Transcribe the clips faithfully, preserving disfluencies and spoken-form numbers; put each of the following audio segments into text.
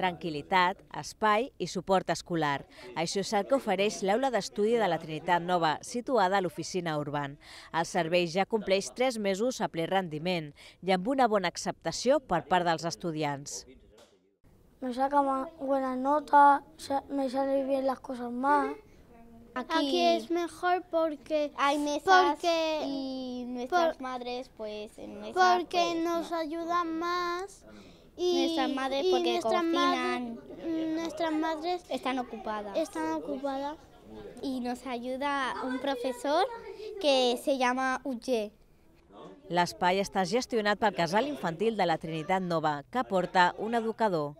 Tranquil·litat, espai i suport escolar. Això és el que ofereix l'aula d'estudi de la Trinitat Nova, situada a l'oficina Urban. El servei ja compleix tres mesos a ple rendiment i amb una bona acceptació per part dels estudiants. Me saca buenas notas, me salen bien las cosas más. Aquí, Aquí es mejor porque hay mesas porque, y nuestras por, madres pues en mesa, porque pues, nos no. ayudan más. Y nuestras madres porque nuestra cocinan, madre, nuestras madres están ocupadas. Están ocupadas. Y nos ayuda un profesor que se llama Uche. L'espai està gestionat pel Casal Infantil de la Trinitat Nova, que porta un educador.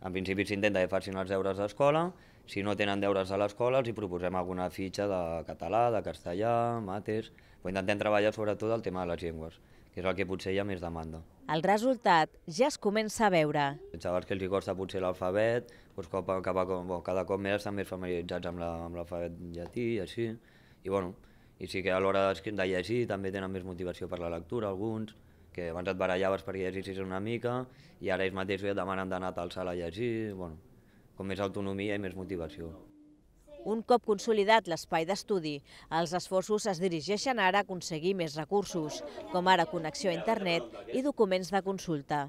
En principi s'intenta que facin els deures d'escola. Si no tenen deures a l'escola, els hi proposem alguna fitxa de català, de castellà, mates... Però intentem treballar sobretot el tema de les llengües, que és el que potser hi ha més demanda. El resultat ja es comença a veure. Els xavals que els hi costa potser l'alfabet, doncs cada cop més estan més familiaritzats amb l'alfabet llatí i així. I, bueno, i sí que a l'hora de llegir també tenen més motivació per la lectura, alguns, que abans et barallaves perquè llegissis una mica i ara ells mateixos ja et demanen d'anar a sala a llegir, bueno, com més autonomia i més motivació. Un cop consolidat l'espai d'estudi, els esforços es dirigeixen ara a aconseguir més recursos, com ara connexió a internet i documents de consulta.